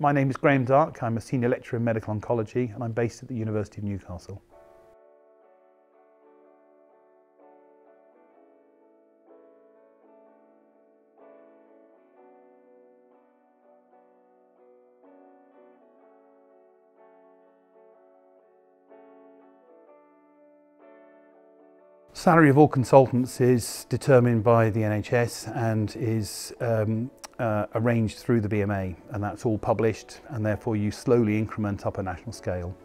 My name is Graham Dark, I'm a Senior Lecturer in Medical Oncology and I'm based at the University of Newcastle. Salary of all consultants is determined by the NHS and is arranged through the BMA, and that's all published, and therefore you slowly increment up a national scale.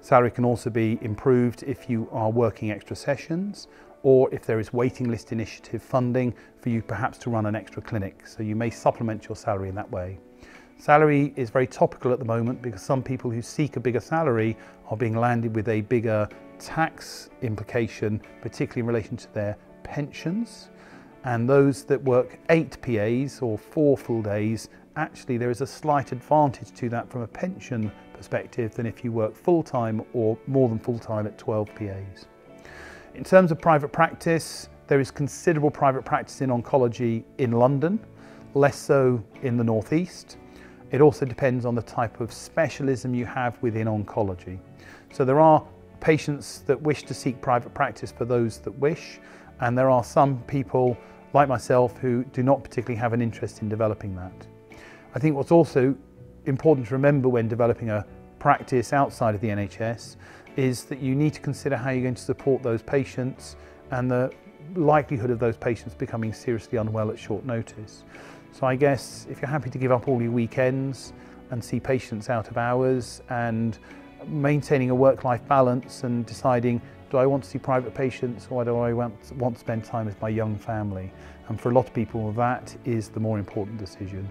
Salary can also be improved if you are working extra sessions or if there is waiting list initiative funding for you perhaps to run an extra clinic, so you may supplement your salary in that way. Salary is very topical at the moment because some people who seek a bigger salary are being landed with a bigger tax implication, particularly in relation to their pensions, and those that work 8 PAs or 4 full days, actually there is a slight advantage to that from a pension perspective than if you work full-time or more than full-time at 12 PAs. In terms of private practice, there is considerable private practice in oncology in London, less so in the northeast. It also depends on the type of specialism you have within oncology. So there are patients that wish to seek private practice for those that wish, and there are some people like myself who do not particularly have an interest in developing that. I think what's also important to remember when developing a practice outside of the NHS is that you need to consider how you're going to support those patients and the likelihood of those patients becoming seriously unwell at short notice. So I guess if you're happy to give up all your weekends and see patients out of hours and maintaining a work-life balance and deciding, do I want to see private patients or do I want to spend time with my young family? And for a lot of people, that is the more important decision.